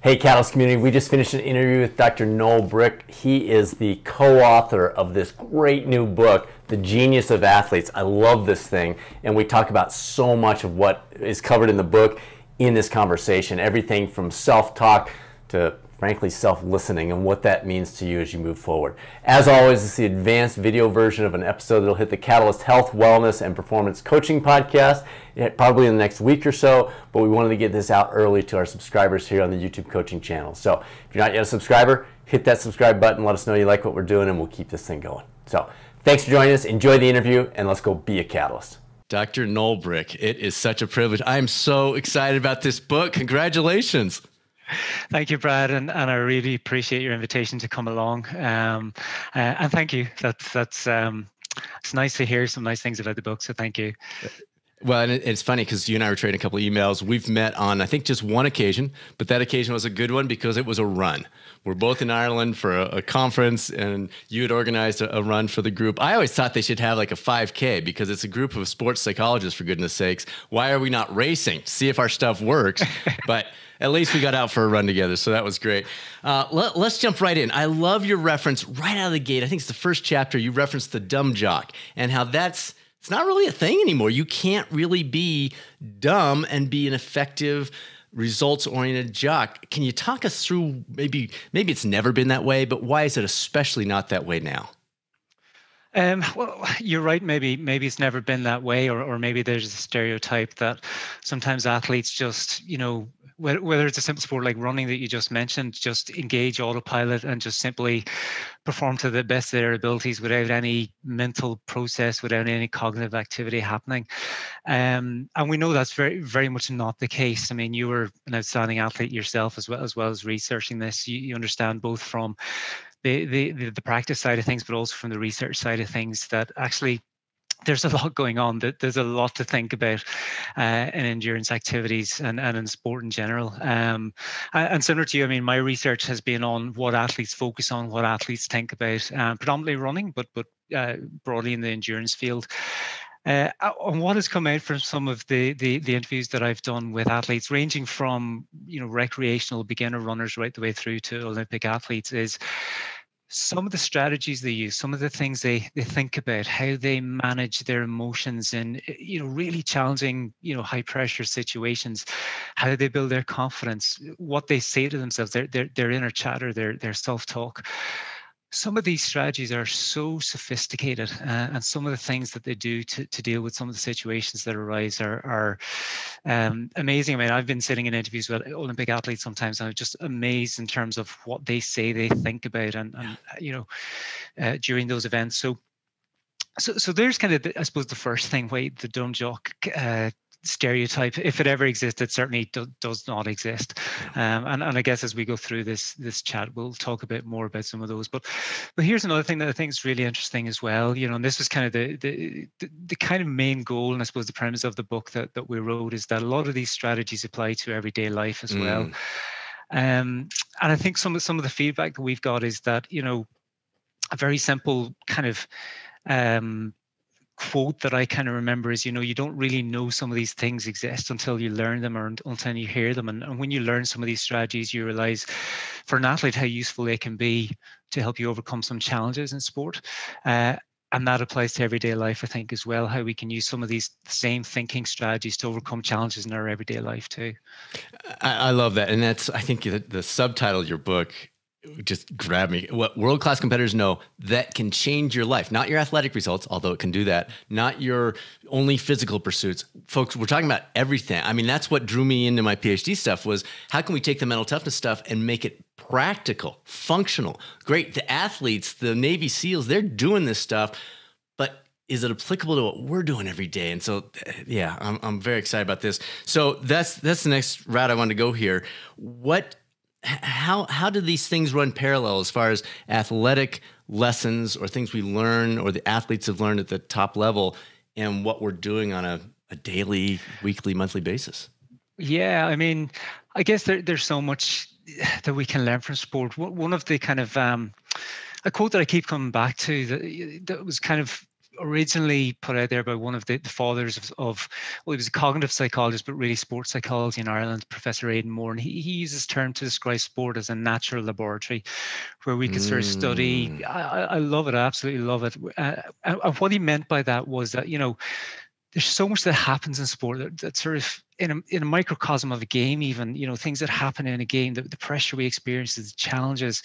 Hey Catalyst community, we just finished an interview with Dr. Noel Brick. He is the co-author of this great new book, The Genius of Athletes. I love this thing, and we talk about so much of what is covered in the book in this conversation. Everything from self-talk to, frankly, self-listening and what that means to you as you move forward. As always, it's the advanced video version of an episode that'll hit the Catalyst Health, Wellness, and Performance Coaching Podcast probably in the next week or so, but we wanted to get this out early to our subscribers here on the YouTube coaching channel. So if you're not yet a subscriber, hit that subscribe button, let us know you like what we're doing, and we'll keep this thing going. So thanks for joining us, enjoy the interview, and let's go be a catalyst. Dr. Noel Brick, it is such a privilege. I am so excited about this book. Congratulations. Thank you, Brad, and I really appreciate your invitation to come along. And thank you. It's nice to hear some nice things about the book, so thank you. Well, and it's funny because you and I were trading a couple of emails. We've met on, I think, just one occasion, but that occasion was a good one because it was a run. We're both in Ireland for a conference, and you had organized a run for the group. I always thought they should have like a 5K because it's a group of sports psychologists, for goodness sakes. Why are we not racing? See if our stuff works. But at least we got out for a run together, so that was great. Let's jump right in. I love your reference right out of the gate. I think it's the first chapter. You referenced the dumb jock and how that's it's not really a thing anymore. You can't really be dumb and be an effective, results-oriented jock. Can you talk us through maybe it's never been that way, but why is it especially not that way now? Well, you're right. Maybe it's never been that way, or maybe there's a stereotype that sometimes athletes just, you know, whether it's a simple sport like running that you just mentioned, just engage autopilot and just simply perform to the best of their abilities without any mental process, without any cognitive activity happening. And we know that's very, very much not the case. I mean, you were an outstanding athlete yourself as well as researching this. You understand both from the practice side of things, but also from the research side of things that actually there's a lot going on. There's a lot to think about in endurance activities and in sport in general. And similar to you, I mean, my research has been on what athletes focus on, what athletes think about, predominantly running, but broadly in the endurance field. And what has come out from some of the interviews that I've done with athletes, ranging from, you know, recreational beginner runners right the way through to Olympic athletes, is some of the strategies they use, some of the things they think about, how they manage their emotions in, you know, really challenging, you know, high pressure situations, how they build their confidence, what they say to themselves, their inner chatter, their self-talk. Some of these strategies are so sophisticated, and some of the things that they do to deal with some of the situations that arise are amazing. I mean, I've been sitting in interviews with Olympic athletes sometimes, and I'm just amazed in terms of what they say they think about and you know, during those events. So there's kind of, I suppose, the first thing, why the dumb jock stereotype, if it ever existed, certainly does not exist. And I guess as we go through this chat, we'll talk a bit more about some of those. But here's another thing that I think is really interesting as well. You know, and this was kind of the kind of main goal, and I suppose the premise of the book that we wrote, is that a lot of these strategies apply to everyday life as well. And I think some of the feedback that we've got is that, you know, a very simple kind of quote that I kind of remember is, you know, you don't really know some of these things exist until you learn them or until you hear them. And when you learn some of these strategies, you realize for an athlete how useful they can be to help you overcome some challenges in sport. And that applies to everyday life, I think, as well, how we can use some of these same thinking strategies to overcome challenges in our everyday life too. I love that. And that's, I think, the subtitle of your book just grabbed me. What world-class competitors know that can change your life, not your athletic results, although it can do that, not your only physical pursuits. Folks, we're talking about everything. I mean, that's what drew me into my PhD stuff, was how can we take the mental toughness stuff and make it practical, functional, great. The athletes, the Navy SEALs, they're doing this stuff, but is it applicable to what we're doing every day? And so, yeah, I'm very excited about this. So that's the next route I want to go here. How do these things run parallel as far as athletic lessons or things we learn or the athletes have learned at the top level and what we're doing on a daily, weekly, monthly basis? Yeah, I mean, I guess there's so much that we can learn from sport. One of the kind of a quote that I keep coming back to that was kind of originally put out there by one of the fathers of well, he was a cognitive psychologist, but really sports psychology in Ireland, Professor Aidan Moore. And he uses the term to describe sport as a natural laboratory where we could sort of study. I love it. I absolutely love it. And what he meant by that was that, you know, there's so much that happens in sport that sort of in a microcosm of a game, even, you know, things that happen in a game, the pressure we experience, the challenges,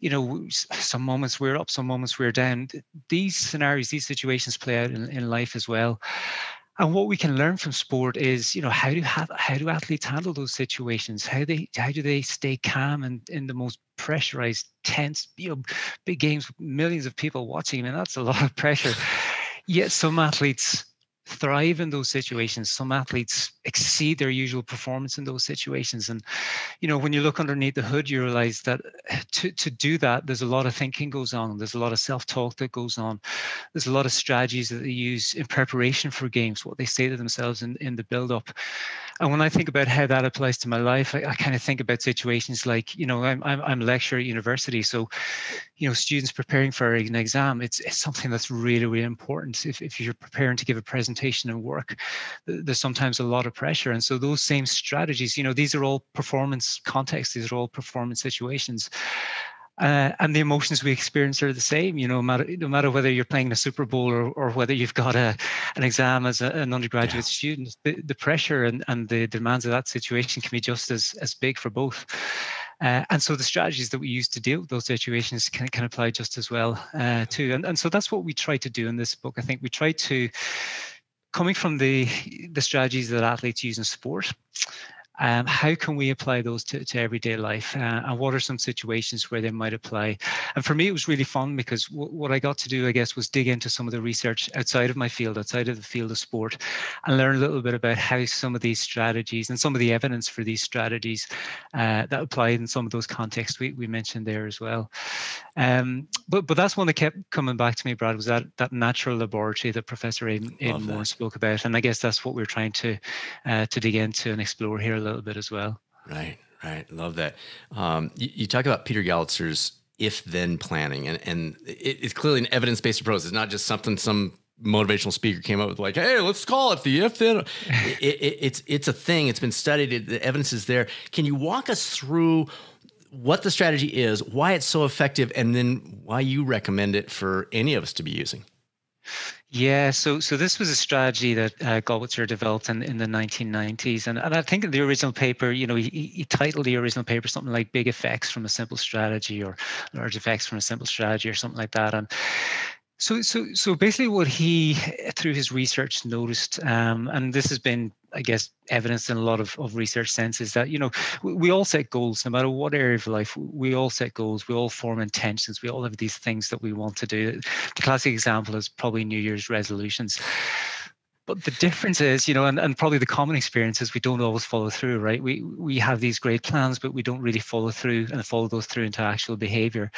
you know, some moments we're up, some moments we're down. These scenarios, these situations play out in life as well. And what we can learn from sport is, you know, how do athletes handle those situations? How do they stay calm and in the most pressurized, tense, you know, big games with millions of people watching, and that's a lot of pressure. Yet some athletes thrive in those situations. Some athletes exceed their usual performance in those situations. And, you know, when you look underneath the hood, you realize that to do that, there's a lot of thinking goes on. There's a lot of self-talk that goes on. There's a lot of strategies that they use in preparation for games, what they say to themselves in the build-up. And when I think about how that applies to my life, I kind of think about situations like, you know, I'm a lecturer at university. So, you know, students preparing for an exam, it's something that's really, really important. If you're preparing to give a presentation and work, there's sometimes a lot of pressure. And so those same strategies, you know, these are all performance contexts. These are all performance situations. And the emotions we experience are the same, you know, no matter whether you're playing a Super Bowl or whether you've got an exam as an undergraduate student, the pressure and the demands of that situation can be just as big for both. And so the strategies that we use to deal with those situations can apply just as well too. And so that's what we try to do in this book. I think we try to, coming from the strategies that athletes use in sport, how can we apply those to everyday life? And what are some situations where they might apply? And for me, it was really fun because what I got to do, I guess, was dig into some of the research outside of my field, outside of the field of sport, and learn a little bit about how some of these strategies and some of the evidence for these strategies that apply in some of those contexts we mentioned there as well. But that's one that kept coming back to me, Brad, was that natural laboratory that Professor Aidan Moore spoke about. And I guess that's what we're trying to dig into and explore here a little bit as well. Right. Love that. You talk about Peter Gollwitzer's if-then planning, and it's clearly an evidence-based approach. It's not just something some motivational speaker came up with, like, hey, let's call it the if-then. It's a thing. It's been studied. The evidence is there. Can you walk us through what the strategy is, why it's so effective, and then why you recommend it for any of us to be using? Yeah, so this was a strategy that Gollwitzer developed in the 1990s, and I think in the original paper, you know, he titled the original paper something like "Big Effects from a Simple Strategy" or "Large Effects from a Simple Strategy" or something like that. And so basically, what he through his research noticed, and this has been, I guess, evidence in a lot of research sense, is that, you know, we all set goals, no matter what area of life, we all set goals, we all form intentions, we all have these things that we want to do. The classic example is probably New Year's resolutions. But the difference is, you know, and probably the common experience is we don't always follow through, right? We have these great plans, but we don't really follow through and follow those through into actual behavior.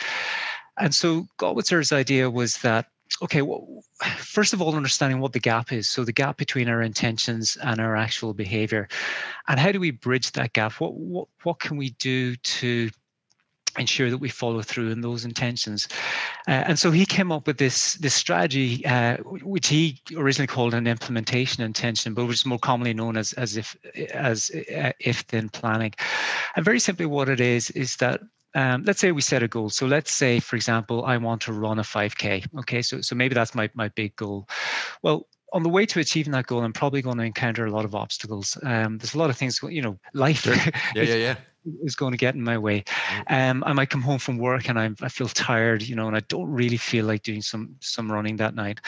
And so Gollwitzer's idea was that, okay, well, first of all, understanding what the gap is. So the gap between our intentions and our actual behavior, and how do we bridge that gap? What can we do to ensure that we follow through in those intentions? And so he came up with this strategy, which he originally called an implementation intention, but which is more commonly known as if-then planning. And very simply, what it is that, let's say we set a goal. So let's say, for example, I want to run a 5K. Okay, so maybe that's my big goal. Well, on the way to achieving that goal, I'm probably going to encounter a lot of obstacles. There's a lot of things, you know, life is going to get in my way. I might come home from work and I feel tired, you know, and I don't really feel like doing some running that night.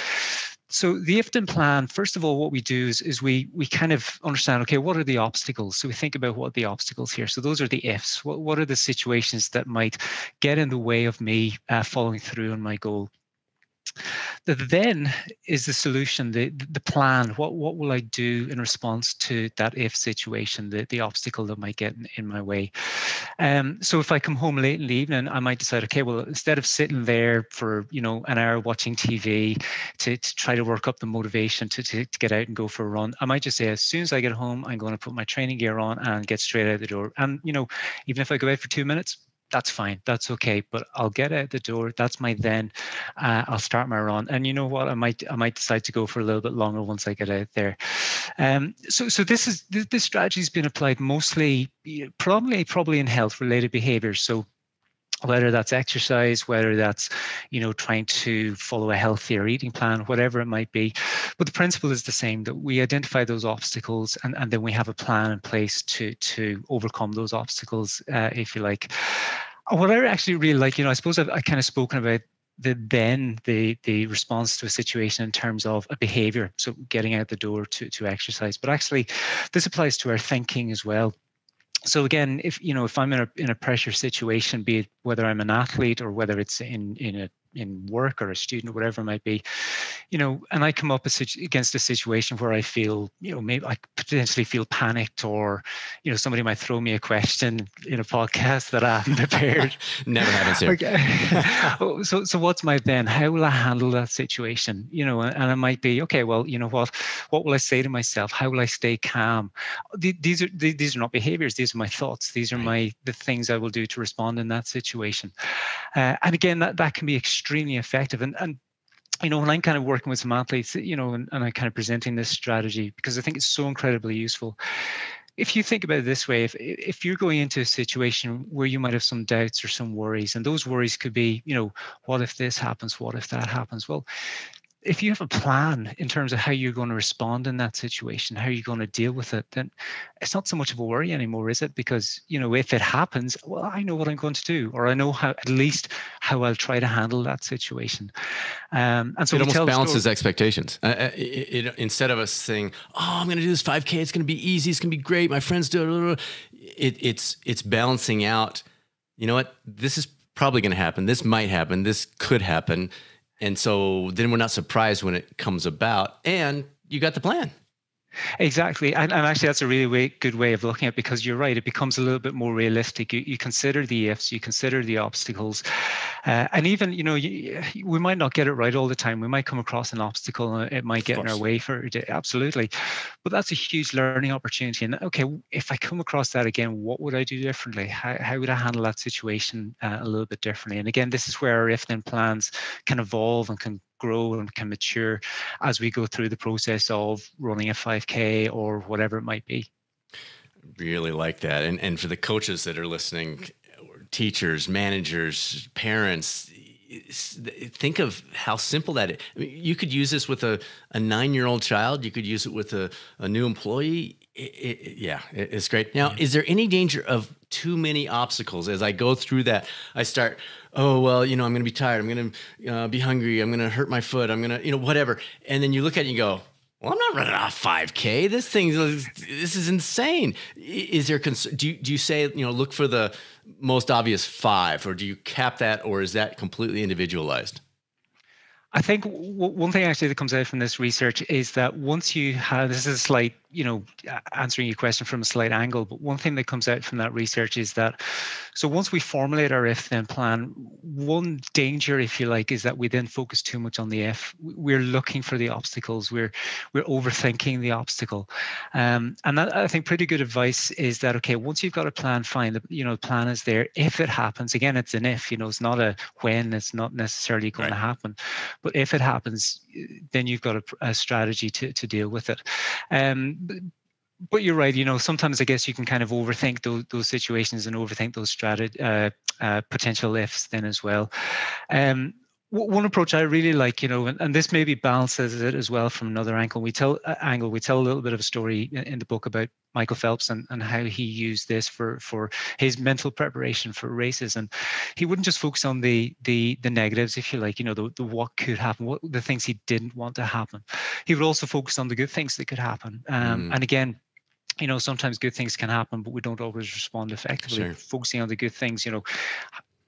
So the if-then plan, first of all, what we do is we kind of understand, okay, what are the obstacles? So we think about what the obstacles here. So those are the ifs. What are the situations that might get in the way of me following through on my goal? The then is the solution, the plan. What will I do in response to that if situation, the obstacle that might get in my way? So if I come home late in the evening, I might decide, okay, well, instead of sitting there for, you know, an hour watching TV to try to work up the motivation to get out and go for a run, I might just say, as soon as I get home, I'm going to put my training gear on and get straight out the door. And, you know, even if I go out for 2 minutes, that's fine. That's okay. But I'll get out the door. That's my then. I'll start my run. And you know what? I might decide to go for a little bit longer once I get out there. So this strategy has been applied mostly, probably in health-related behaviors. So whether that's exercise, whether that's, trying to follow a healthier eating plan, whatever it might be. But the principle is the same, that we identify those obstacles and then we have a plan in place to overcome those obstacles, if you like. What I actually really like, I suppose I've kind of spoken about the response to a situation in terms of a behavior. So getting out the door to exercise, but actually this applies to our thinking as well. So again, if I'm in a pressure situation, be it whether I'm an athlete or whether it's in work or a student, whatever it might be, and I come up against a situation where I feel, maybe I potentially feel panicked, or, somebody might throw me a question in a podcast that I haven't prepared. Never happens here. Okay. So what's my then? How will I handle that situation? And it might be, okay, well, what will I say to myself? How will I stay calm? These are not behaviors. These are my thoughts. These are the things I will do to respond in that situation. And again, that can be extremely effective. And when I'm kind of working with some athletes, and I'm kind of presenting this strategy, because I think it's so incredibly useful. If you think about it this way, if you're going into a situation where you might have some doubts or some worries, and those worries could be, what if this happens? What if that happens? Well, if you have a plan in terms of how you're going to respond in that situation, how you're going to deal with it, then it's not so much of a worry anymore, is it? Because, if it happens, well, I know what I'm going to do, or I know at least how I'll try to handle that situation. And so it almost balances expectations. Instead of us saying, oh, I'm going to do this 5K, it's going to be easy, it's going to be great, my friends do it. It's balancing out, you know what, this is probably going to happen, this might happen, this could happen. And so then we're not surprised when it comes about, and you got the plan. Exactly. And actually, that's a really good way of looking at it, because you're right. It becomes a little bit more realistic. You consider the ifs, you consider the obstacles. And even, we might not get it right all the time. We might come across an obstacle and it might get in our way for a day. Absolutely. But that's a huge learning opportunity. And okay, if I come across that again, what would I do differently? How would I handle that situation a little bit differently? And again, this is where our if-then plans can evolve and can grow and can mature as we go through the process of running a 5K or whatever it might be. Really like that. And for the coaches that are listening, teachers, managers, parents, think of how simple that is. I mean, you could use this with a 9-year-old child. You could use it with a new employee. It's great. Now, is there any danger of too many obstacles? As I go through that, I start, oh, well, I'm going to be tired. I'm going to be hungry. I'm going to hurt my foot. I'm going to, whatever. And then you look at it and you go, well, I'm not running off 5K. This is insane. Is there concern? Do you say, look for the most obvious 5, or do you cap that, or is that completely individualized? I think one thing actually that comes out from this research is that once you have, this is a slight, answering your question from a slight angle, but one thing that comes out from that research is that, so once we formulate our if-then plan, one danger, if you like, is that we then focus too much on the if. We're looking for the obstacles. We're overthinking the obstacle. And that, I think, pretty good advice is that, okay, once you've got a plan, fine, the plan is there. If it happens, again, it's an if, it's not a when, it's not necessarily going to happen. But if it happens, then you've got a strategy to deal with it. But you're right, sometimes I guess you can kind of overthink those situations and overthink those potential ifs then as well. One approach I really like, and this maybe balances it as well from another angle. We tell a little bit of a story in the book about Michael Phelps and how he used this for his mental preparation for races. And he wouldn't just focus on the negatives, if you like, the what could happen, the things he didn't want to happen. He would also focus on the good things that could happen. And again, sometimes good things can happen, but we don't always respond effectively. Sure. Focusing on the good things,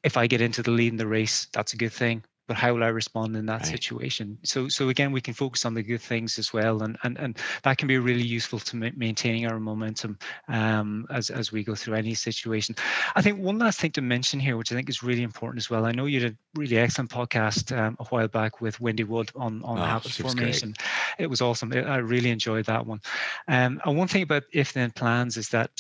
if I get into the lead in the race, that's a good thing. But how will I respond in that situation? So again, we can focus on the good things as well, and that can be really useful to maintaining our momentum as we go through any situation. I think one last thing to mention here, which I think is really important as well. I know you did a really excellent podcast a while back with Wendy Wood on habit formation. Great. It was awesome. I really enjoyed that one. And one thing about if-then plans is that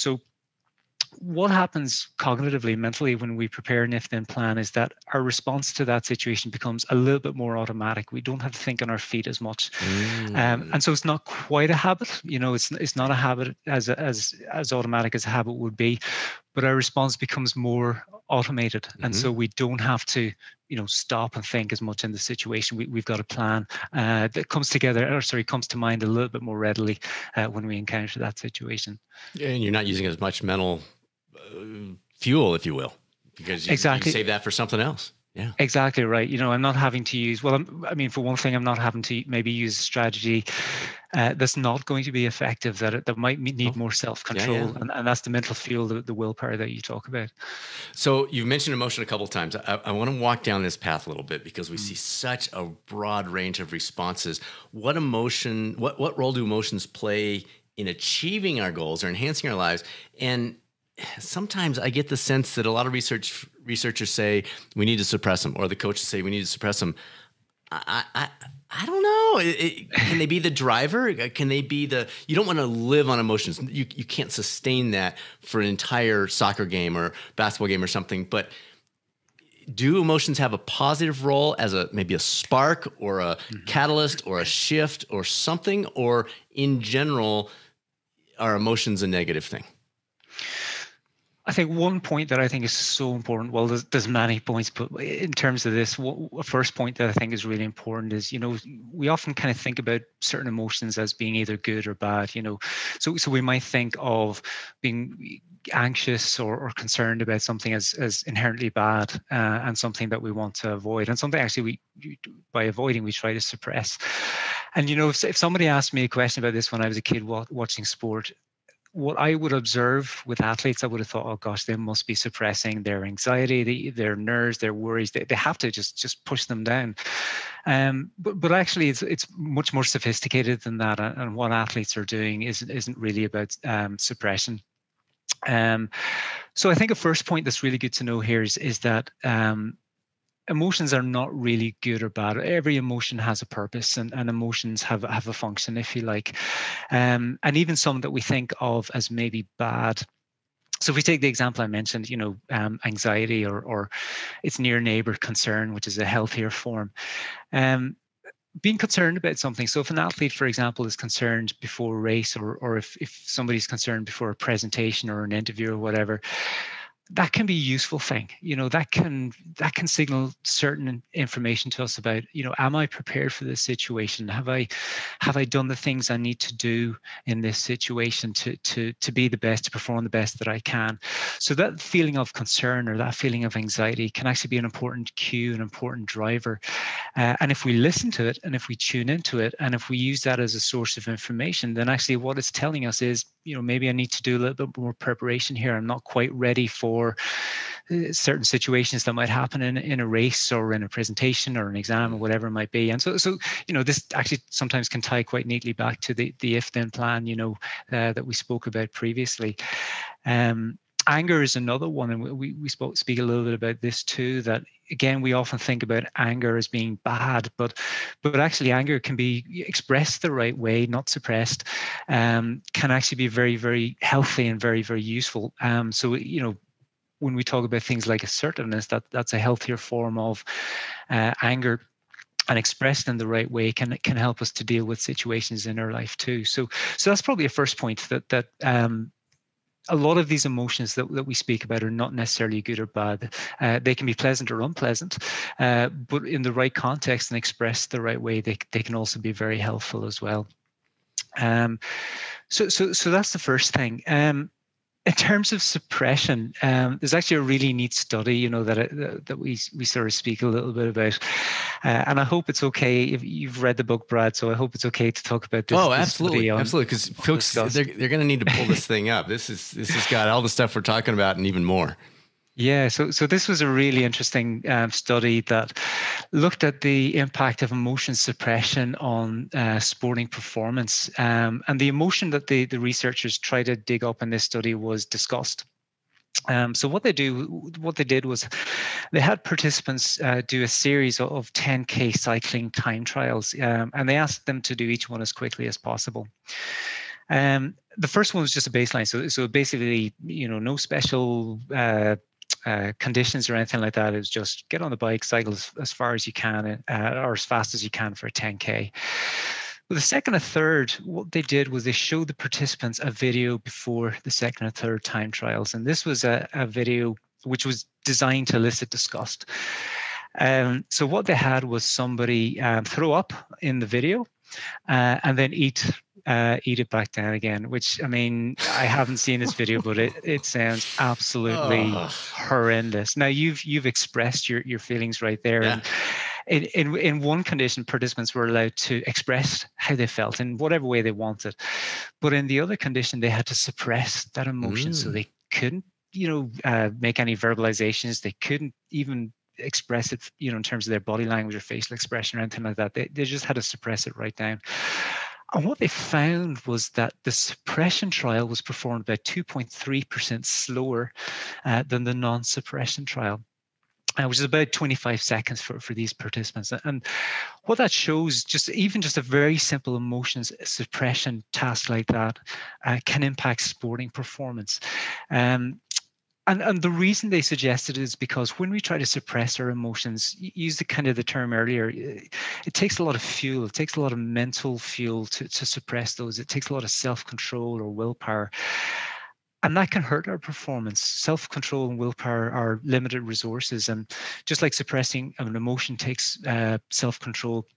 what happens cognitively, mentally, when we prepare an if-then plan is that our response to that situation becomes a little bit more automatic. We don't have to think on our feet as much. And so it's not quite a habit. You know, it's not a habit as automatic as a habit would be, but our response becomes more automated. And so we don't have to, you know, stop and think as much in the situation. We've got a plan that comes to mind a little bit more readily when we encounter that situation. Yeah, and you're not using as much mental fuel, if you will, because you save that for something else. Yeah, exactly right. You know, I'm not having to use, for one thing, I'm not having to maybe use a strategy that's not going to be effective, that might need more self-control. Yeah, yeah. And that's the mental fuel, the willpower that you talk about. So you've mentioned emotion a couple of times. I want to walk down this path a little bit because we see such a broad range of responses. What role do emotions play in achieving our goals or enhancing our lives? And sometimes I get the sense that a lot of researchers say we need to suppress them, or the coaches say we need to suppress them. I don't know. Can they be the driver? Can they be you don't want to live on emotions. You can't sustain that for an entire soccer game or basketball game or something, but do emotions have a positive role as maybe a spark or a catalyst or a shift or something, or in general, are emotions a negative thing? I think one point that I think is so important, well, there's many points, but in terms of this, a first point that I think is really important is, you know, we often kind of think about certain emotions as being either good or bad, you know, so we might think of being anxious or concerned about something as inherently bad and something that we want to avoid, and something actually by avoiding, we try to suppress. And, you know, if somebody asked me a question about this when I was a kid watching sport, what I would observe with athletes, I would have thought, oh gosh, they must be suppressing their anxiety, their nerves, their worries. They have to just push them down. But actually, it's much more sophisticated than that. And what athletes are doing isn't really about suppression. So I think a first point that's really good to know here is that emotions are not really good or bad. Every emotion has a purpose, and emotions have a function, if you like. And even some that we think of as maybe bad. So if we take the example I mentioned, you know, anxiety or its near neighbor concern, which is a healthier form. Being concerned about something. So if an athlete, for example, is concerned before a race, or if somebody's concerned before a presentation or an interview or whatever, that can be a useful thing, you know, that can signal certain information to us about, you know, am I prepared for this situation? Have I done the things I need to do in this situation to be the best, to perform the best that I can? So that feeling of concern or that feeling of anxiety can actually be an important cue, an important driver. And if we listen to it, and if we tune into it, and if we use that as a source of information, then actually what it's telling us is, you know, maybe I need to do a little bit more preparation here. I'm not quite ready for certain situations that might happen in a race or in a presentation or an exam or whatever it might be. And so you know, this actually sometimes can tie quite neatly back to the if-then plan, you know, that we spoke about previously. Anger is another one, and we speak a little bit about this too, that again, we often think about anger as being bad, but actually anger can be expressed the right way, not suppressed, can actually be very, very healthy and very, very useful. So, you know, when we talk about things like assertiveness, that's a healthier form of anger, and expressed in the right way can help us to deal with situations in our life too. So that's probably a first point, that a lot of these emotions that we speak about are not necessarily good or bad. They can be pleasant or unpleasant, but in the right context and expressed the right way, they can also be very helpful as well. So that's the first thing. In terms of suppression, there's actually a really neat study, you know, that we sort of speak a little bit about, and I hope it's okay if you've read the book, Brad. So I hope it's okay to talk about this. Oh, absolutely, absolutely, because folks, they're going to need to pull this thing up. This has got all the stuff we're talking about and even more. Yeah, so this was a really interesting study that looked at the impact of emotion suppression on sporting performance. And the emotion that the researchers tried to dig up in this study was disgust. So what they did was they had participants do a series of 10K cycling time trials, and they asked them to do each one as quickly as possible. The first one was just a baseline. So basically, no special conditions or anything like that. It was just get on the bike, cycle as far as you can, or as fast as you can for a 10K. The second and third, what they did was they showed the participants a video before the second and third time trials. And this was a video which was designed to elicit disgust. So what they had was somebody throw up in the video and then eat it back down again, which, I mean, I haven't seen this video, but it sounds absolutely horrendous. Now, you've expressed your feelings right there. Yeah. And, in one condition, participants were allowed to express how they felt in whatever way they wanted. But in the other condition, they had to suppress that emotion. So they couldn't, make any verbalizations. They couldn't even express it, in terms of their body language or facial expression or anything like that. They just had to suppress it right down. And what they found was that the suppression trial was performed about 2.3% slower than the non-suppression trial. Which is about 25 seconds for these participants. And what that shows, just a very simple emotions suppression task like that can impact sporting performance. And the reason they suggested is because when we try to suppress our emotions, use the term earlier, it takes a lot of fuel. It takes a lot of mental fuel to suppress those. It takes a lot of self-control or willpower. And that can hurt our performance. Self-control and willpower are limited resources. And just like suppressing an emotion takes self-control,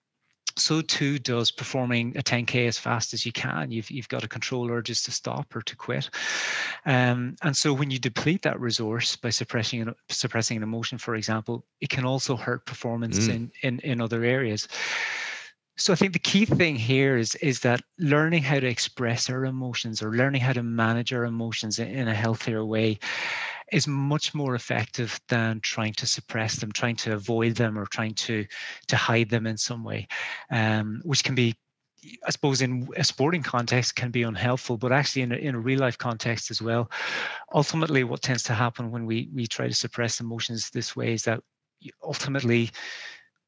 so too does performing a 10K as fast as you can. You've got to control urges to stop or to quit. And so when you deplete that resource by suppressing an emotion, for example, it can also hurt performance in other areas. So I think the key thing here is that learning how to express our emotions or learning how to manage our emotions in a healthier way is much more effective than trying to suppress them, trying to avoid them, or trying to hide them in some way, which can be, I suppose, in a sporting context can be unhelpful, but actually in a real life context as well. Ultimately, what tends to happen when we try to suppress emotions this way is that ultimately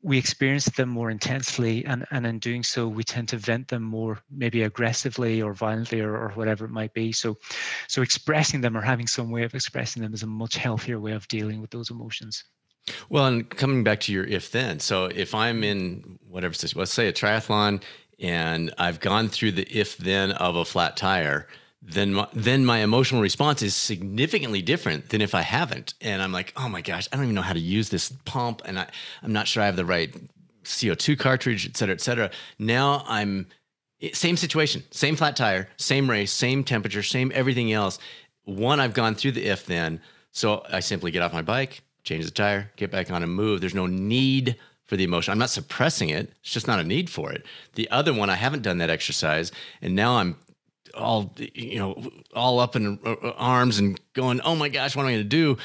we experience them more intensely, and in doing so, we tend to vent them more, maybe aggressively or violently or whatever it might be. So expressing them or having some way of expressing them is a much healthier way of dealing with those emotions. Well, and coming back to your if-then, so if I'm in whatever, let's say a triathlon, and I've gone through the if-then of a flat tire, then my emotional response is significantly different than if I haven't. And I'm like, oh my gosh, I don't even know how to use this pump. And I'm not sure I have the right CO2 cartridge, et cetera, et cetera. Now I'm same situation, same flat tire, same race, same temperature, same everything else. One, I've gone through the if then. So I simply get off my bike, change the tire, get back on and move. There's no need for the emotion. I'm not suppressing it. It's just not a need for it. The other one, I haven't done that exercise. And now I'm all up in arms and going, oh my gosh, what am I going to do?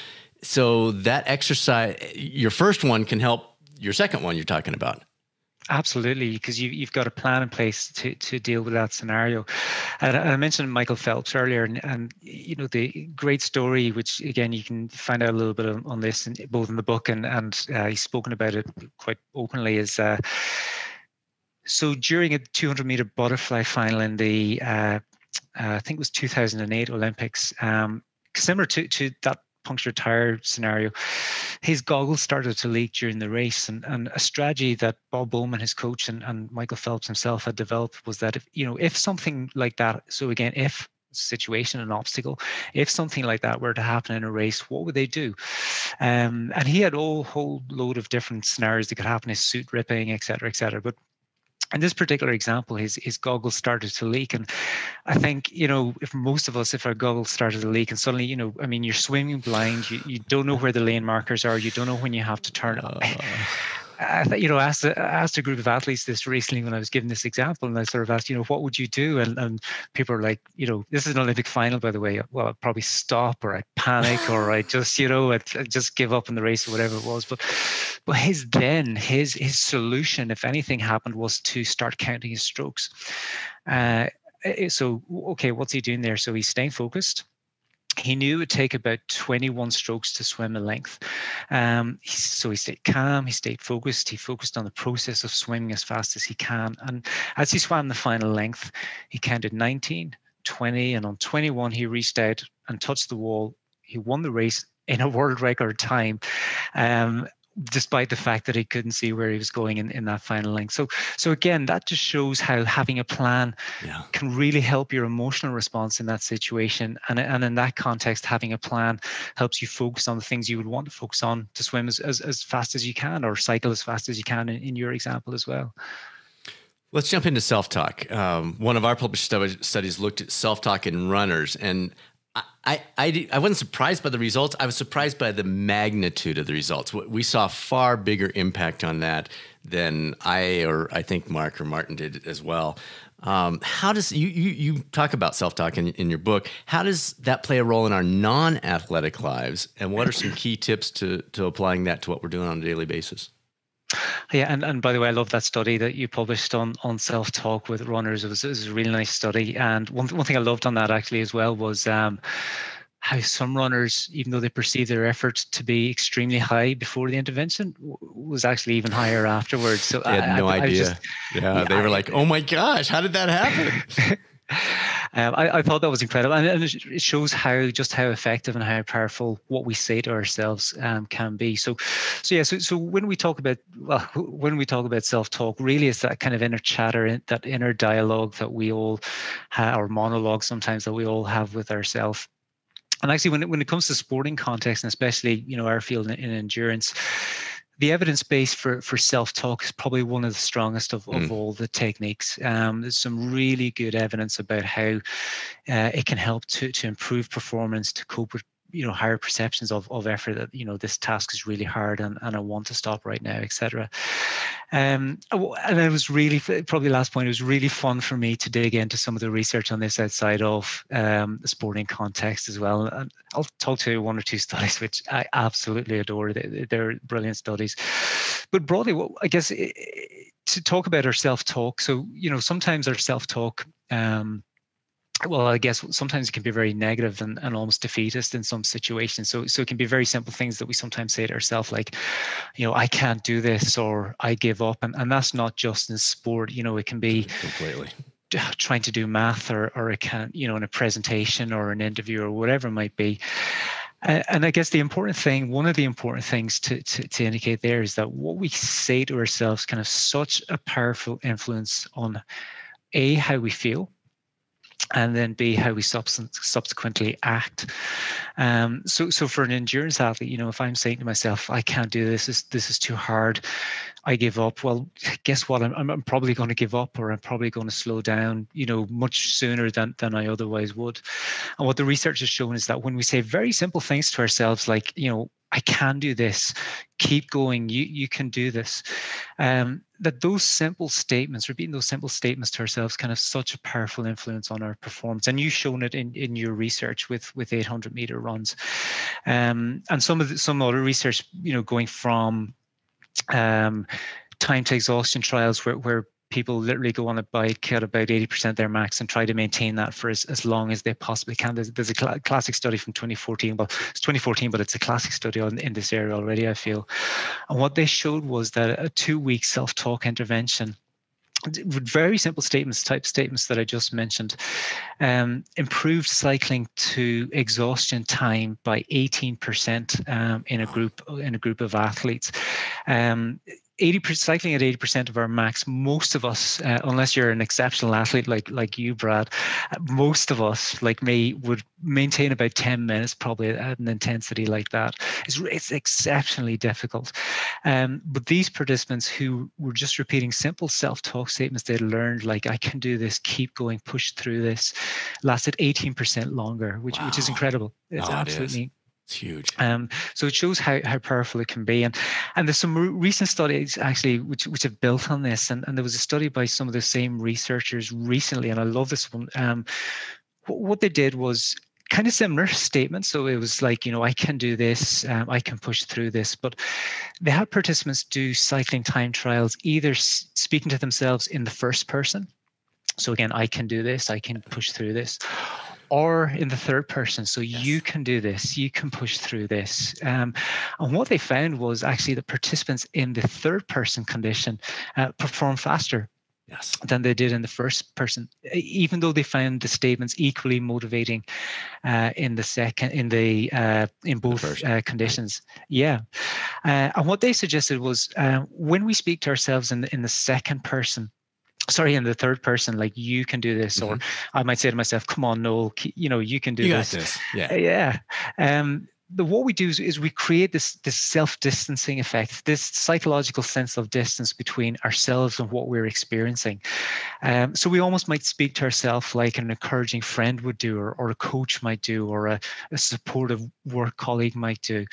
So that exercise, your first one can help your second one you're talking about. Absolutely, because you've got a plan in place to deal with that scenario. And I mentioned Michael Phelps earlier, and the great story, which again you can find out a little bit on this, both in the book and he's spoken about it quite openly, is so during a 200-meter butterfly final in the I think it was 2008 Olympics, similar to that punctured tire scenario, his goggles started to leak during the race. And a strategy that Bob Bowman, his coach, and Michael Phelps himself had developed was that if something like that, so again, if situation, an obstacle, if something like that were to happen in a race, what would they do? And he had a whole load of different scenarios that could happen, his suit ripping, et cetera, et cetera. But in this particular example, his goggles started to leak. And I think, if most of us, if our goggles started to leak and suddenly, you're swimming blind, you don't know where the lane markers are, you don't know when you have to turn. I asked a group of athletes this recently when I was giving this example, and I sort of asked, what would you do? And people are like, this is an Olympic final, by the way. Well, I'd probably stop, or I'd panic, or I'd just, I'd just give up in the race or whatever it was. But his solution, if anything happened, was to start counting his strokes. So, okay, what's he doing there? So he's staying focused. He knew it would take about 21 strokes to swim a length. So he stayed calm, he stayed focused, he focused on the process of swimming as fast as he can. And as he swam the final length, he counted 19, 20, and on 21, he reached out and touched the wall. He won the race in a world record time, despite the fact that he couldn't see where he was going in that final link. So again, that just shows how having a plan can really help your emotional response in that situation. And in that context, having a plan helps you focus on the things you would want to focus on to swim as fast as you can, or cycle as fast as you can in your example as well. Let's jump into self-talk. One of our published studies looked at self-talk in runners, and I wasn't surprised by the results. I was surprised by the magnitude of the results. We saw a far bigger impact on that than I think Mark or Martin did as well. How does you talk about self-talk in your book? How does that play a role in our non-athletic lives? And what are some key tips to applying that to what we're doing on a daily basis? Yeah, and by the way, I love that study that you published on self-talk with runners. It was a really nice study. And one thing I loved on that actually as well was how some runners, even though they perceived their efforts to be extremely high before the intervention, was actually even higher afterwards. So I had no idea. They were like, oh my gosh, how did that happen? I thought that was incredible, and it shows how effective and how powerful what we say to ourselves can be. So when we talk about self-talk, really it's that kind of inner chatter, that inner dialogue that we all have, or monologue sometimes that we all have with ourselves. And actually, when it comes to sporting context, and especially our field in endurance, the evidence base for self-talk is probably one of the strongest of all the techniques. There's some really good evidence about how it can help to improve performance, to cope with higher perceptions of effort, that this task is really hard and I want to stop right now, etc. And it was really, probably last point, it was really fun for me to dig into some of the research on this outside of the sporting context as well. And I'll talk to one or two studies which I absolutely adore. They're brilliant studies. But broadly, I guess to talk about our self-talk. So, sometimes our self-talk, I guess sometimes it can be very negative and almost defeatist in some situations. So it can be very simple things that we sometimes say to ourselves, like, I can't do this, or I give up. And that's not just in sport. It can be completely trying to do math, or it can, in a presentation or an interview or whatever it might be. And I guess one of the important things to indicate there is that what we say to ourselves can have such a powerful influence on A, how we feel, and then B, how we subsequently act. So for an endurance athlete, if I'm saying to myself, I can't do this, this is too hard, I give up. Well, guess what? I'm probably going to give up, or I'm probably going to slow down, much sooner than I otherwise would. And what the research has shown is that when we say very simple things to ourselves, like, I can do this, keep going, you can do this, that those simple statements, repeating those simple statements to ourselves, can have such a powerful influence on our performance. And you've shown it in your research with 800 meter runs. And some other research, going from time to exhaustion trials where people literally go on a bike at about 80% their max and try to maintain that for as long as they possibly can. There's a classic study from 2014, but it's 2014, but it's a classic study in this area already, I feel. And what they showed was that a 2-week self-talk intervention, very simple statements that I just mentioned, improved cycling to exhaustion time by 18% in a group of athletes. 80% cycling at 80% of our max. Most of us, unless you're an exceptional athlete like you, Brad, most of us, like me, would maintain about 10 minutes probably at an intensity like that. It's exceptionally difficult. But these participants who were just repeating simple self-talk statements they learned, like, I can do this, keep going, push through this, lasted 18% longer, which is incredible. It's absolutely huge. So it shows how powerful it can be, and there's some recent studies actually which have built on this, and there was a study by some of the same researchers recently, and I love this one. What they did was kind of similar statements. So it was like, I can do this, I can push through this, but they had participants do cycling time trials either speaking to themselves in the first person, so again, I can do this, I can push through this, or in the third person, so you can do this, you can push through this. And what they found was actually the participants in the third person condition performed faster. Yes. than they did in the first person, even though they found the statements equally motivating in both conditions. Yeah. And what they suggested was when we speak to ourselves in the third person, like you can do this, mm-hmm. or I might say to myself, come on, Noel, you can do this. Yeah. Yeah. What we do is we create this self-distancing effect, this psychological sense of distance between ourselves and what we're experiencing. So we almost might speak to ourselves like an encouraging friend would do, or a coach might do, or a supportive work colleague might do.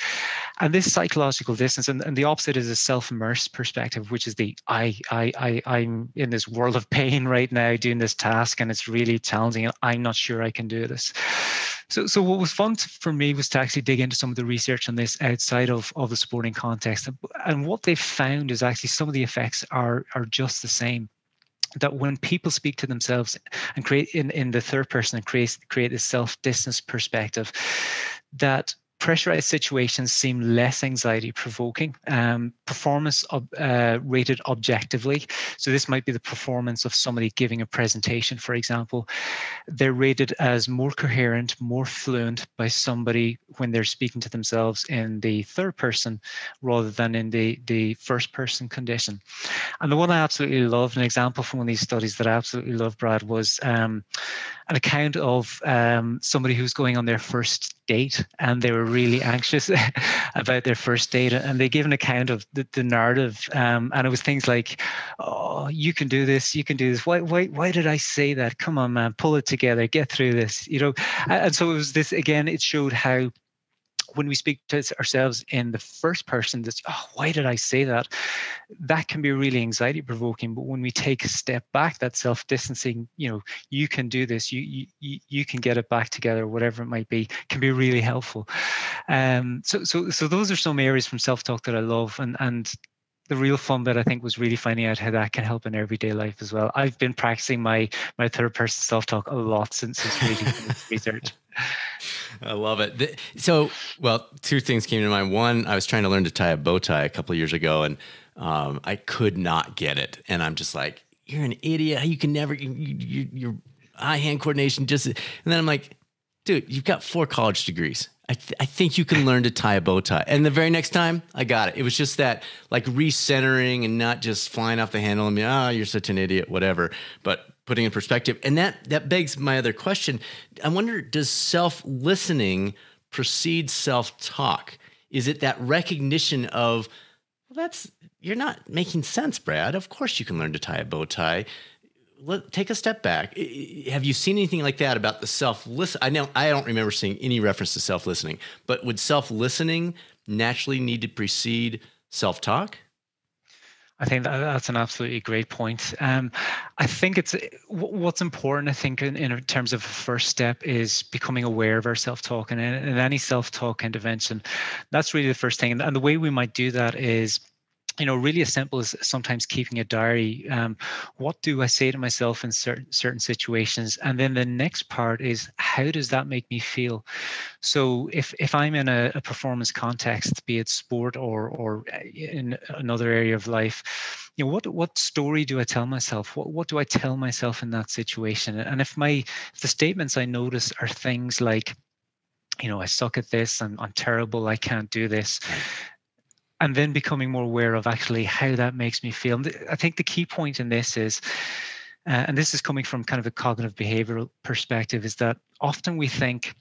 And this psychological distance, and the opposite is a self-immersed perspective, which is the I'm in this world of pain right now doing this task, and it's really challenging, and I'm not sure I can do this. So what was fun for me was to actually dig into some of the research on this outside of the sporting context. And what they found is actually some of the effects are just the same. That when people speak to themselves and create in the third person and create this self-distance perspective, that pressurized situations seem less anxiety-provoking. Performance rated objectively. So this might be the performance of somebody giving a presentation, for example. They're rated as more coherent, more fluent by somebody when they're speaking to themselves in the third person rather than in the first person condition. And the one I absolutely loved, an example from one of these studies that I absolutely loved, Brad, was an account of somebody who's going on their first date, and they were really anxious about their first date, and they gave an account of the narrative, and it was things like, oh, you can do this, why did I say that, come on man, pull it together, get through this, and so it was this again, it showed how when we speak to ourselves in the first person, that's, oh, why did I say that? That can be really anxiety provoking. But when we take a step back, that self-distancing, you can do this, you can get it back together, whatever it might be, can be really helpful. So those are some areas from self-talk that I love. And the real fun bit, I think, was really finding out how that can help in everyday life as well. I've been practicing my third person self-talk a lot since reading this research. I love it. So, two things came to mind. One, I was trying to learn to tie a bow tie a couple of years ago, and I could not get it. And I'm just like, you're an idiot. You can never, your eye-hand coordination just, and then I'm like, dude, you've got 4 college degrees. I think you can learn to tie a bow tie. And the very next time I got it, it was just that like recentering and not just flying off the handle and be, oh, you're such an idiot, whatever. But putting in perspective. And that begs my other question. I wonder, does self-listening precede self-talk? Is it that recognition of, you're not making sense, Brad. Of course you can learn to tie a bow tie. Take a step back. Have you seen anything like that about the self-listen? I know I don't remember seeing any reference to self-listening, but would self-listening naturally need to precede self-talk? I think that's an absolutely great point. I think it's what's important, I think, in terms of a first step is becoming aware of our self-talk, and in any self-talk intervention, that's really the first thing. And the way we might do that is, really as simple as sometimes keeping a diary. What do I say to myself in certain situations? And then the next part is, how does that make me feel? So if I'm in a performance context, be it sport or in another area of life, what story do I tell myself? What do I tell myself in that situation? And if the statements I notice are things like, I suck at this, I'm terrible, I can't do this. Right. And then becoming more aware of actually how that makes me feel. I think the key point in this is, and this is coming from kind of a cognitive behavioral perspective, is that often we think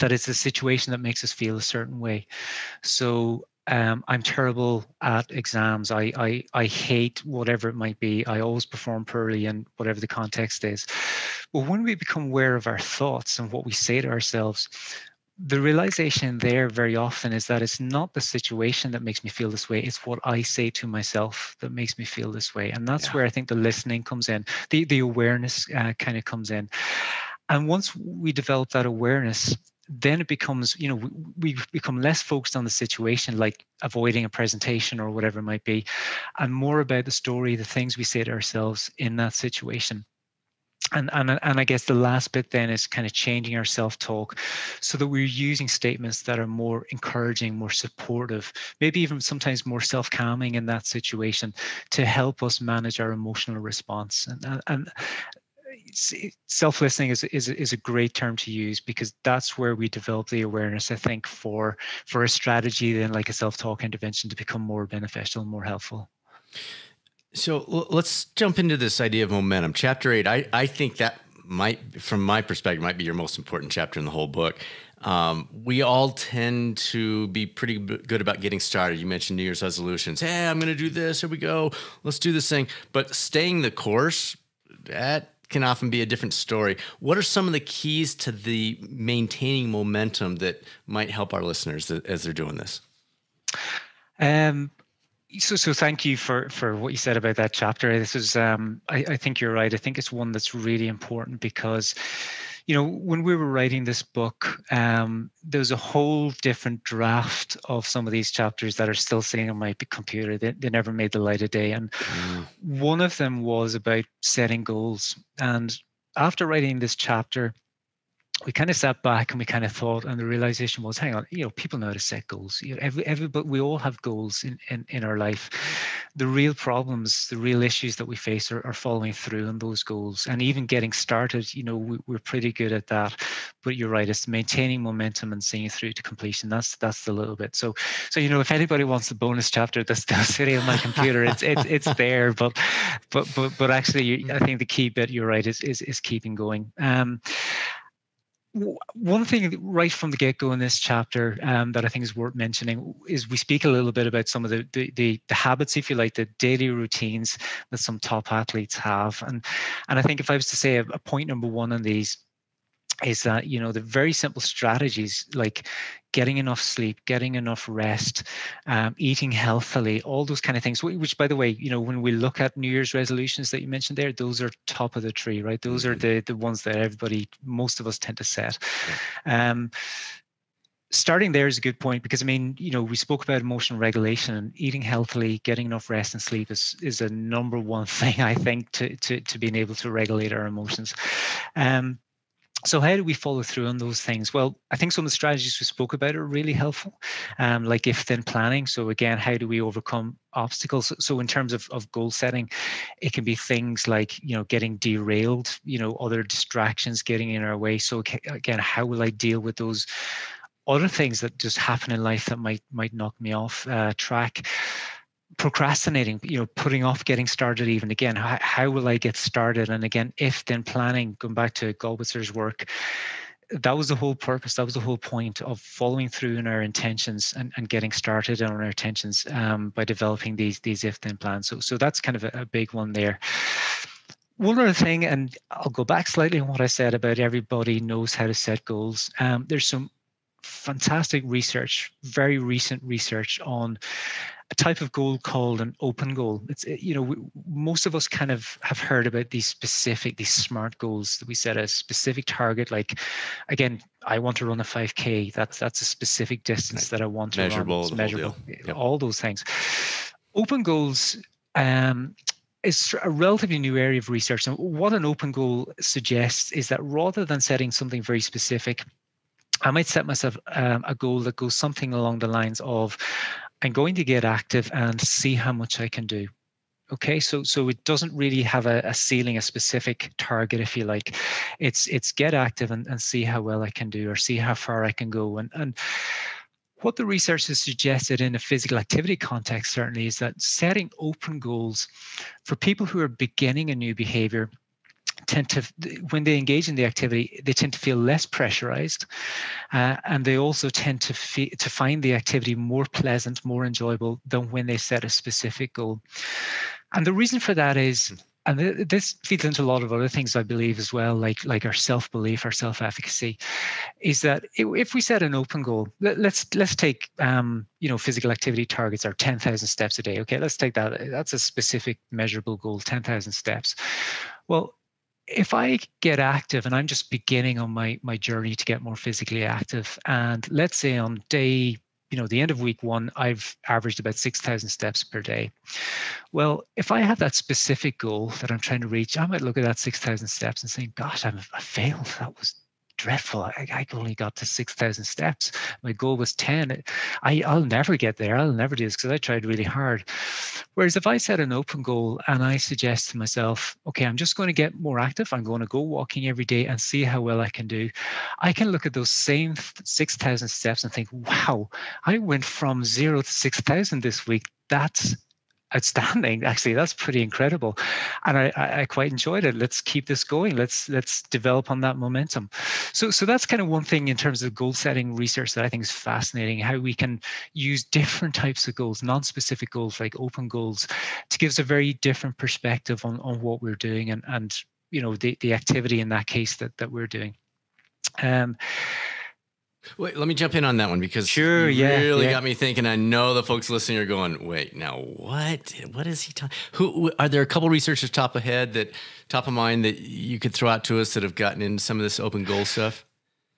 that it's the situation that makes us feel a certain way. So I'm terrible at exams. I hate whatever it might be. I always perform poorly in whatever the context is. But when we become aware of our thoughts and what we say to ourselves, the realization there very often is that it's not the situation that makes me feel this way. It's what I say to myself that makes me feel this way. And that's where I think the listening comes in, the awareness kind of comes in. And once we develop that awareness, then it becomes, we become less focused on the situation, like avoiding a presentation or whatever it might be, and more about the story, the things we say to ourselves in that situation. And I guess the last bit then is kind of changing our self-talk so that we're using statements that are more encouraging, more supportive, maybe even sometimes more self-calming in that situation to help us manage our emotional response. And self-listening is a great term to use, because that's where we develop the awareness, I think, for a strategy then like a self-talk intervention to become more beneficial and more helpful. So let's jump into this idea of momentum. Chapter 8, I think that might, from my perspective, might be your most important chapter in the whole book. We all tend to be pretty good about getting started. You mentioned New Year's resolutions. Hey, I'm going to do this. Here we go. Let's do this thing. But staying the course, that can often be a different story. What are some of the keys to the maintaining momentum that might help our listeners as they're doing this? So thank you for what you said about that chapter. This is, I think you're right. I think it's one that's really important because, you know, when we were writing this book, there's a whole different draft of some of these chapters that are still sitting on my computer. They never made the light of day. And one of them was about setting goals. And after writing this chapter, we kind of sat back and we kind of thought, and the realization was, hang on, you know, people know how to set goals. You know, but we all have goals in our life. The real problems, the real issues that we face are following through on those goals. And even getting started, you know, we're pretty good at that. But you're right, it's maintaining momentum and seeing it through to completion. That's the little bit. So you know, if anybody wants the bonus chapter that's still sitting on my computer, it's there. But actually, I think the key bit, you're right, is keeping going. One thing right from the get-go in this chapter that I think is worth mentioning is we speak a little bit about some of the habits, if you like, the daily routines that some top athletes have. And I think if I was to say a point number one on these is that, you know, the very simple strategies like getting enough sleep, getting enough rest, eating healthily, all those kind of things, which, by the way, you know, when we look at New Year's resolutions that you mentioned there, those are top of the tree, right? Those are the ones that most of us tend to set. Yeah. Starting there is a good point because, I mean, you know, we spoke about emotional regulation and eating healthily, getting enough rest and sleep is a number one thing, I think, to being able to regulate our emotions. So how do we follow through on those things? Well, I think some of the strategies we spoke about are really helpful, like if-then planning. So again, how do we overcome obstacles? So in terms of goal setting, it can be things like, you know, getting derailed, you know, other distractions getting in our way. So again, how will I deal with those other things that just happen in life that might knock me off track? Procrastinating, you know, putting off getting started even again. How will I get started? And again, if-then planning, going back to Gollwitzer's work, that was the whole purpose. That was the whole point of following through in our intentions and getting started on our intentions by developing these if-then plans. So that's kind of a big one there. One other thing, and I'll go back slightly on what I said about everybody knows how to set goals. There's some fantastic research, very recent research on a type of goal called an open goal. It's, you know, most of us kind of have heard about these SMART goals that we set a specific target. Like, again, I want to run a 5K. That's a specific distance that I want to run. It's measurable. Yep. All those things. Open goals is a relatively new area of research. And what an open goal suggests is that rather than setting something very specific, I might set myself a goal that goes something along the lines of, I'm going to get active and see how much I can do. Okay, so it doesn't really have a ceiling, a specific target, if you like. It's get active and see how well I can do, or see how far I can go. And what the research has suggested in a physical activity context certainly is that setting open goals for people who are beginning a new behavior tend to, when they engage in the activity, they tend to feel less pressurized, and they also tend to find the activity more pleasant, more enjoyable than when they set a specific goal. And the reason for that is, and this feeds into a lot of other things, I believe, as well, like our self-belief, our self-efficacy, is that if we set an open goal, let's take, you know, physical activity targets are 10,000 steps a day. Okay, let's take that. That's a specific measurable goal, 10,000 steps. Well, if I get active and I'm just beginning on my journey to get more physically active, and let's say on day you know, the end of week one, I've averaged about 6,000 steps per day. Well, if I have that specific goal that I'm trying to reach, I might look at that 6,000 steps and think, gosh, I failed. That was dreadful. I only got to 6,000 steps. My goal was 10. I'll never get there. I'll never do this because I tried really hard. Whereas if I set an open goal and I suggest to myself, okay, I'm just going to get more active. I'm going to go walking every day and see how well I can do. I can look at those same 6,000 steps and think, wow, I went from 0 to 6,000 this week. That's outstanding. Actually, that's pretty incredible. And I quite enjoyed it. Let's keep this going. Let's develop on that momentum. So that's kind of one thing in terms of goal setting research that I think is fascinating, how we can use different types of goals, non-specific goals like open goals, to give us a very different perspective on what we're doing and you know, the activity in that case that we're doing. Wait, let me jump in on that one because sure, you really got me thinking. I know the folks listening are going, wait, now what? What is he talking? Who are there? A couple of researchers top of mind that you could throw out to us that have gotten into some of this open goal stuff?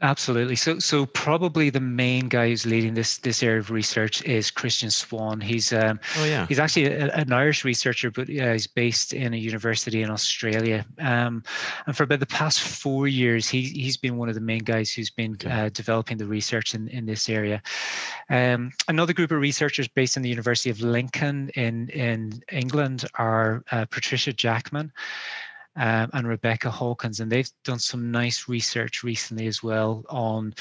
Absolutely. So probably the main guy who's leading this area of research is Christian Swan. He's actually an Irish researcher, but he's based in a university in Australia. And for about the past 4 years, he's been one of the main guys who's been developing the research in this area. Another group of researchers based in the University of Lincoln in England are Patricia Jackman and Rebecca Hawkins, and they've done some nice research recently as well on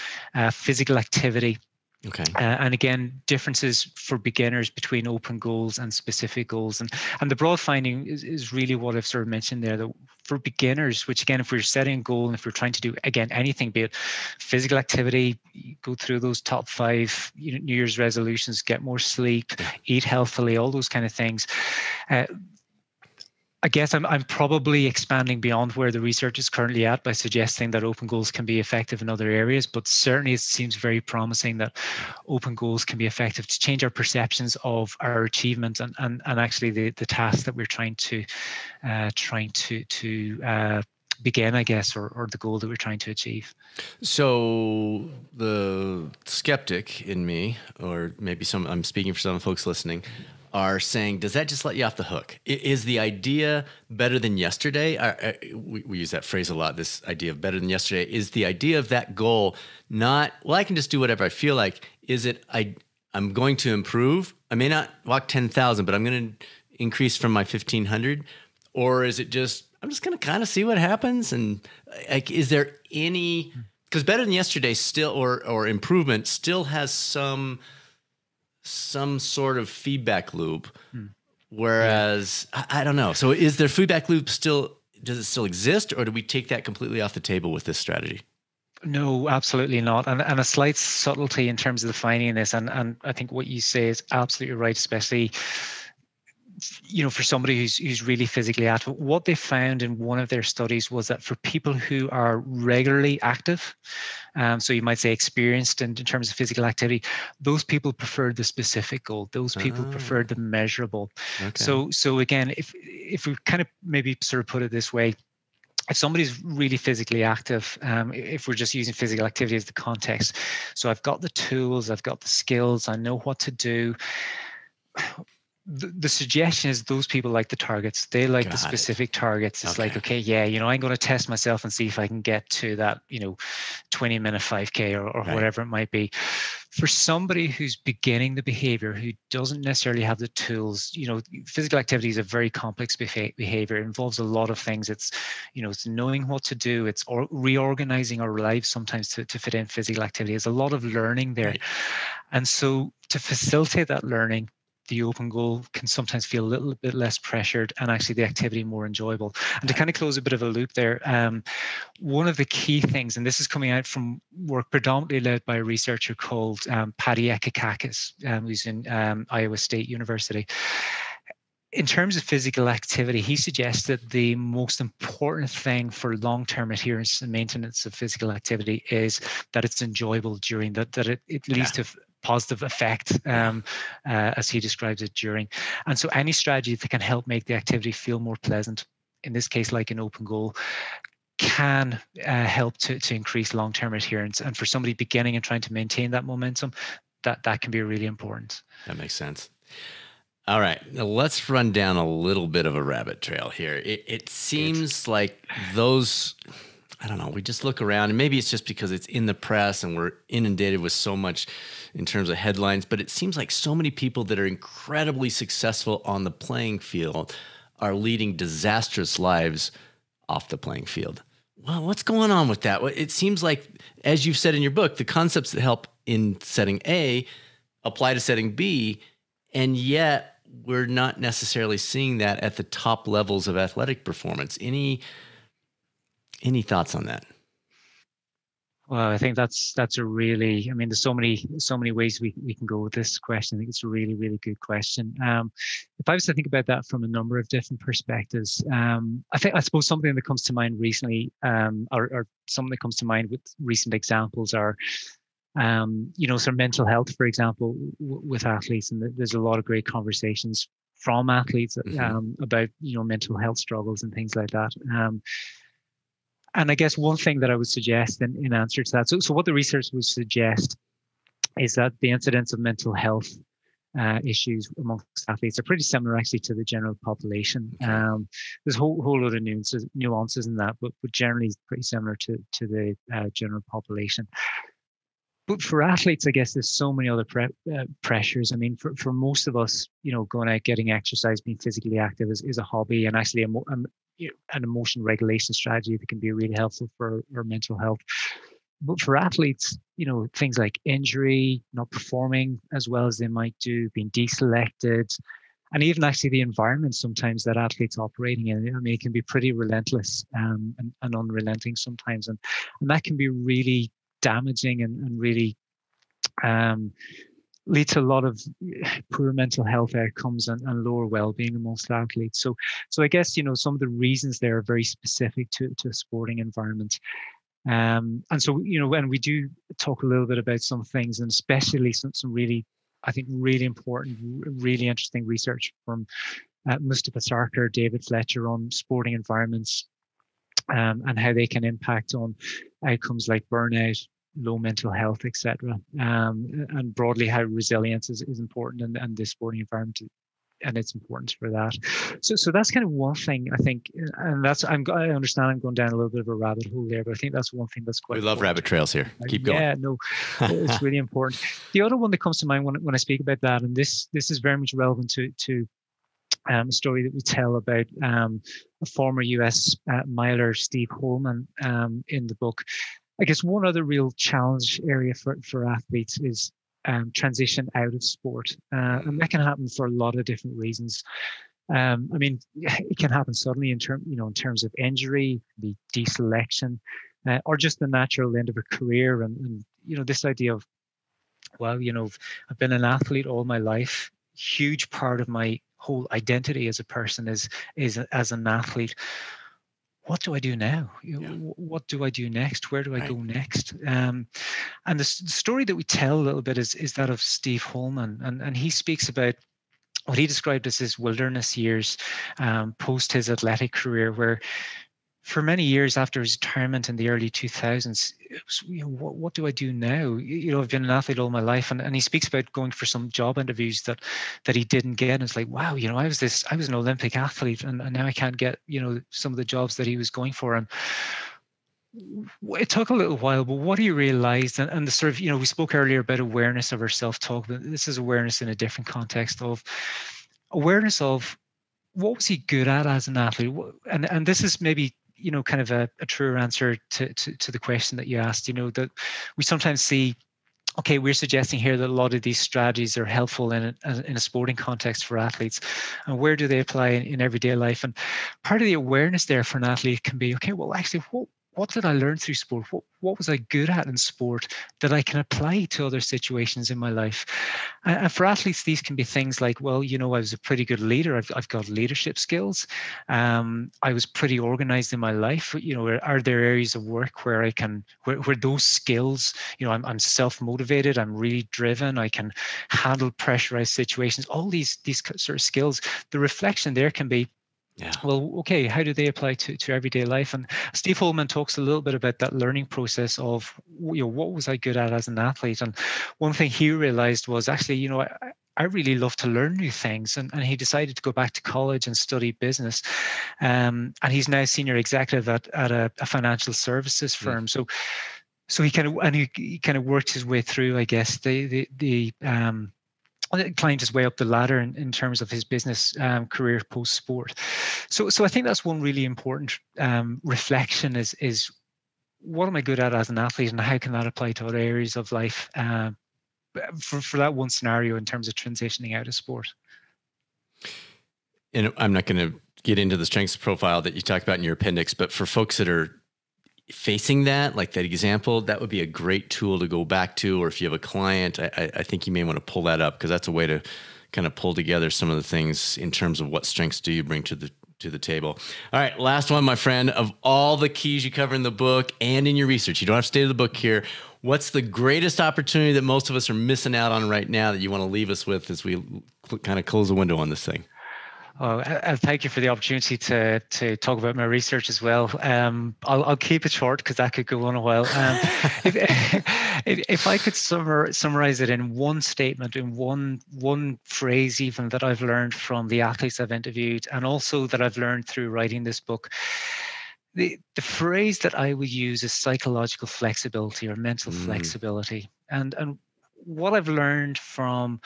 physical activity. Okay. And again, differences for beginners between open goals and specific goals. And the broad finding is really what I've sort of mentioned there, that for beginners, which again, if we're setting a goal and if we're trying to do, again, anything, be it physical activity, go through those top 5 New Year's resolutions, get more sleep, eat healthily, all those kind of things. I guess I'm probably expanding beyond where the research is currently at by suggesting that open goals can be effective in other areas, but certainly it seems very promising that open goals can be effective to change our perceptions of our achievement and actually the task that we're trying to begin, I guess, or the goal that we're trying to achieve. So the skeptic in me, or maybe I'm speaking for some folks listening, are saying, does that just let you off the hook? Is the idea better than yesterday? We use that phrase a lot, this idea of better than yesterday. Is the idea of that goal not, well, I can just do whatever I feel like? Is it, I'm going to improve? I may not walk 10,000, but I'm going to increase from my 1,500? Or is it just, I'm just going to kind of see what happens? And like, is there any, because better than yesterday still, or improvement still has some sort of feedback loop, whereas I don't know. So is there feedback loop still? Does it still exist, or do we take that completely off the table with this strategy? No, absolutely not. And a slight subtlety in terms of defining this. And I think what you say is absolutely right, especially, you know, for somebody who's really physically active. What they found in one of their studies was that for people who are regularly active, so you might say experienced in terms of physical activity, those people preferred the specific goal. Those people preferred the measurable. Okay. So again, if we kind of maybe sort of put it this way, if somebody's really physically active, if we're just using physical activity as the context, so I've got the tools, I've got the skills, I know what to do. The suggestion is those people like the targets. They like the specific targets. It's like, okay, yeah, you know, I'm going to test myself and see if I can get to that, you know, 20-minute 5K or whatever it might be. For somebody who's beginning the behavior, who doesn't necessarily have the tools, you know, physical activity is a very complex behavior. It involves a lot of things. It's, you know, it's knowing what to do. It's reorganizing our lives sometimes to fit in physical activity. There's a lot of learning there. Right. And so to facilitate that learning, the open goal can sometimes feel a little bit less pressured and actually the activity more enjoyable. And to kind of close a bit of a loop there, one of the key things, and this is coming out from work predominantly led by a researcher called Paddy Ekkekakis, who's in Iowa State University. In terms of physical activity, he suggests that the most important thing for long-term adherence and maintenance of physical activity is that it's enjoyable during that it leads to positive effect, as he describes it, during. And so any strategy that can help make the activity feel more pleasant, in this case like an open goal, can help to increase long-term adherence. And for somebody beginning and trying to maintain that momentum, that can be really important. That makes sense. All right, now let's run down a little bit of a rabbit trail here. It seems like those, I don't know, we just look around, and maybe it's just because it's in the press and we're inundated with so much in terms of headlines, but it seems like so many people that are incredibly successful on the playing field are leading disastrous lives off the playing field. Well, what's going on with that? It seems like, as you've said in your book, the concepts that help in setting A apply to setting B, and yet we're not necessarily seeing that at the top levels of athletic performance. Any thoughts on that? Well, I think that's a really, I mean, there's so many ways we can go with this question. I think it's a really, really good question. If I was to think about that from a number of different perspectives, I suppose something that comes to mind recently, or something that comes to mind with recent examples are, sort of mental health, for example, with athletes. And there's a lot of great conversations from athletes about, mental health struggles and things like that. And I guess one thing that I would suggest in answer to that, so what the research would suggest is that the incidence of mental health issues amongst athletes are pretty similar actually to the general population. There's a whole lot of nuances in that, but generally pretty similar to the general population. But for athletes, I guess there's so many other pressures. I mean, for most of us, going out, getting exercise, being physically active is a hobby, and actually an emotion regulation strategy that can be really helpful for our mental health. But for athletes, things like injury, not performing as well as they might do, being deselected, and even actually the environment sometimes that athletes operating in, I mean, it can be pretty relentless and unrelenting sometimes. And that can be really damaging and really lead to a lot of poor mental health outcomes and lower well-being amongst athletes. So I guess, some of the reasons there are very specific to a sporting environment. And so, when we do talk a little bit about some things, and especially some really, I think, really important, really interesting research from Mustafa Sarkar, David Fletcher on sporting environments and how they can impact on outcomes like burnout, low mental health, etc., and broadly how resilience is important and the sporting environment and its importance for that. So that's kind of one thing I think, and I understand I'm going down a little bit of a rabbit hole there, but I think that's one thing that's quite. We love rabbit trails here. Keep going. Yeah, no, it's really important. The other one that comes to mind when I speak about that, and this is very much relevant to a story that we tell about a former US miler, Steve Holman, in the book. I guess one other real challenge area for athletes is transition out of sport. And that can happen for a lot of different reasons. I mean, it can happen suddenly in terms of injury, the deselection, or just the natural end of a career. And this idea of, well, I've been an athlete all my life. Huge part of my whole identity as a person is as an athlete. What do I do now? Yeah. What do I do next? Where do I go next? And the story that we tell a little bit is that of Steve Holman. And he speaks about what he described as his wilderness years post his athletic career, where for many years after his retirement in the early 2000s, it was, what do I do now? I've been an athlete all my life. And he speaks about going for some job interviews that he didn't get. And it's like, wow, I was an Olympic athlete and now I can't get, some of the jobs that he was going for. And it took a little while, but what he realized, and the sort of, we spoke earlier about awareness of our self-talk, but this is awareness in a different context of awareness of what was he good at as an athlete? And this is maybe, kind of a truer answer to the question that you asked, that we sometimes see, okay, we're suggesting here that a lot of these strategies are helpful in a sporting context for athletes. And where do they apply in everyday life? And part of the awareness there for an athlete can be, okay, well, actually, what did I learn through sport? What was I good at in sport that I can apply to other situations in my life? And for athletes, these can be things like, well, I was a pretty good leader. I've got leadership skills. I was pretty organized in my life. Are there areas of work where I can, where those skills, I'm self-motivated, I'm really driven, I can handle pressurized situations, all these sort of skills. The reflection there can be, Yeah. Well, okay, how do they apply to everyday life? And Steve Holman talks a little bit about that learning process of, you know, what was I good at as an athlete? And one thing he realized was actually, you know, I really love to learn new things. And he decided to go back to college and study business. And he's now senior executive at a financial services firm. Mm. So he kind of worked his way through, I guess, the climbed his way up the ladder in terms of his business career post sport. So I think that's one really important reflection is what am I good at as an athlete, and how can that apply to other areas of life for that one scenario in terms of transitioning out of sport. And I'm not going to get into the strengths profile that you talked about in your appendix, but for folks that are facing that, like that example, that would be a great tool to go back to. Or if you have a client, I think you may want to pull that up, because that's a way to kind of pull together some of the things in terms of what strengths do you bring to the table. All right, last one, my friend. Of all the keys you cover in the book and in your research, you don't have to stay to the book here. What's the greatest opportunity that most of us are missing out on right now that you want to leave us with as we kind of close the window on this thing? Oh, and thank you for the opportunity to talk about my research as well. I'll keep it short because that could go on a while. If I could summarize it in one statement, in one phrase even, that I've learned from the athletes I've interviewed, and also that I've learned through writing this book, the phrase that I would use is psychological flexibility or mental flexibility. And what I've learned from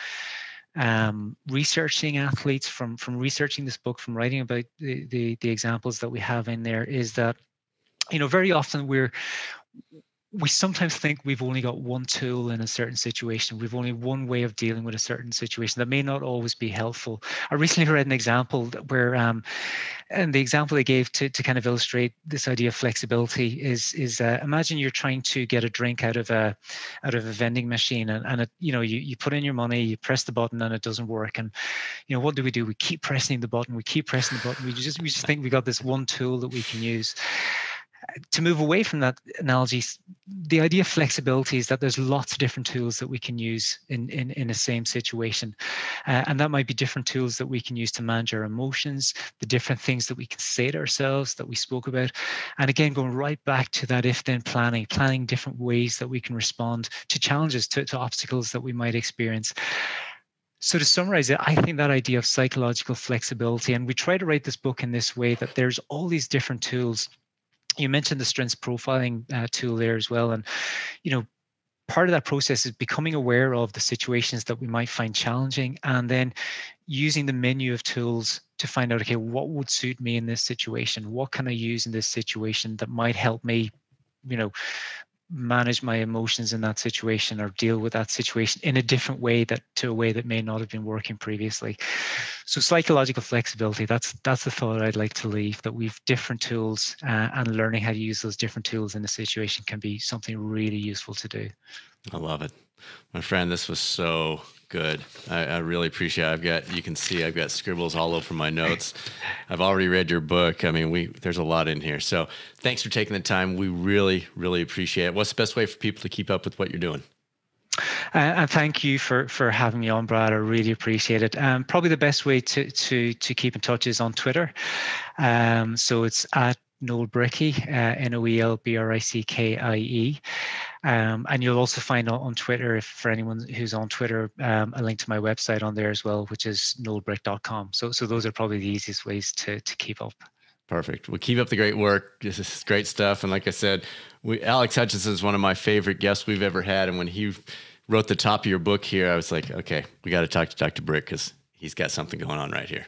researching athletes, from researching this book, from writing about the examples that we have in there, is that, you know, very often we sometimes think we've only got one tool in a certain situation. We've only one way of dealing with a certain situation that may not always be helpful. I recently read an example where, and the example they gave to kind of illustrate this idea of flexibility is imagine you're trying to get a drink out of a vending machine, and it, you know, you put in your money, you press the button, and it doesn't work. And, you know, what do? We keep pressing the button. We just think we got this one tool that we can use. To move away from that analogy, the idea of flexibility is that there's lots of different tools that we can use in the same situation. And that might be different tools that we can use to manage our emotions, the different things that we can say to ourselves that we spoke about. And again, going right back to that if-then planning different ways that we can respond to challenges, to obstacles that we might experience. So to summarize it, I think that idea of psychological flexibility, and we try to write this book in this way, that there's all these different tools. You mentioned the strengths profiling tool there as well. And, you know, part of that process is becoming aware of the situations that we might find challenging, and then using the menu of tools to find out, okay, what would suit me in this situation? What can I use in this situation that might help me, you know, manage my emotions in that situation, or deal with that situation in a different way that may not have been working previously. So psychological flexibility, that's the thought I'd like to leave, that we've different tools, and learning how to use those different tools in a situation can be something really useful to do. I love it. My friend, this was so good. I really appreciate it. You can see I've got scribbles all over my notes. I've already read your book. I mean, there's a lot in here. So thanks for taking the time. We really, really appreciate it. What's the best way for people to keep up with what you're doing? And thank you for having me on, Brad. I really appreciate it. Probably the best way to keep in touch is on Twitter. So it's at Noel Brickie, NOELBRICKIE. And you'll also find on Twitter, if for anyone who's on Twitter, a link to my website on there as well, which is noelbrick.com. So those are probably the easiest ways to keep up. Perfect. Well, keep up the great work. This is great stuff. And like I said, Alex Hutchinson is one of my favorite guests we've ever had. And when he wrote the top of your book here, I was like, okay, we got to talk to Dr. Brick, because he's got something going on right here.